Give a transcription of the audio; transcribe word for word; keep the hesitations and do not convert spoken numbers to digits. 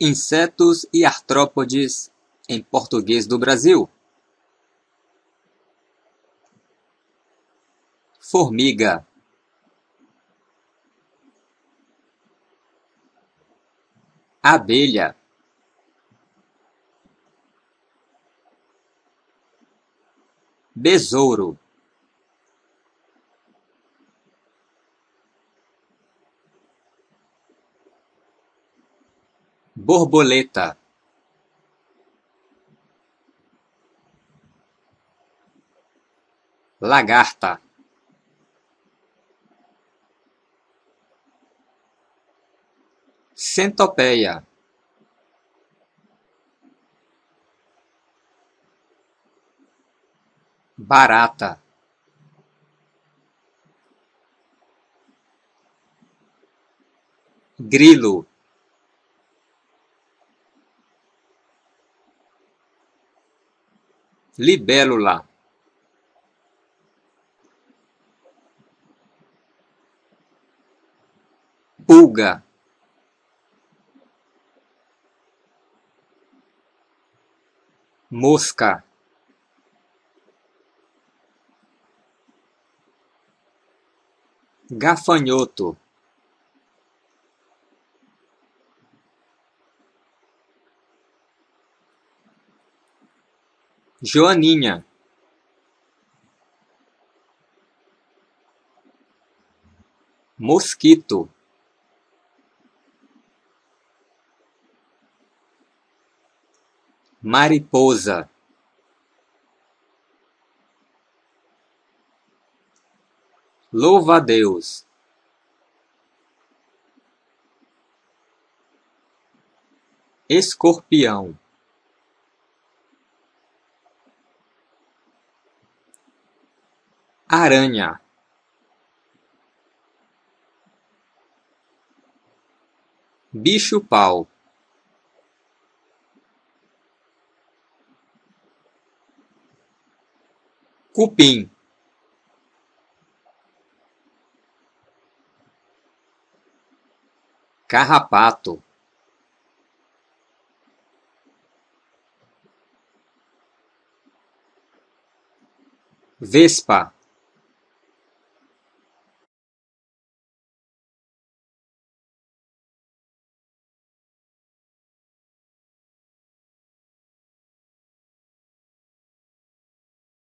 Insetos e artrópodes em português do Brasil. Formiga. Abelha. Besouro. Borboleta. Lagarta. Centopeia. Barata. Grilo. Libélula. Pulga. Mosca. Gafanhoto. Joaninha. Mosquito. Mariposa. Louva-a-Deus. Escorpião. Aranha. Bicho-pau. Cupim. Carrapato. Vespa.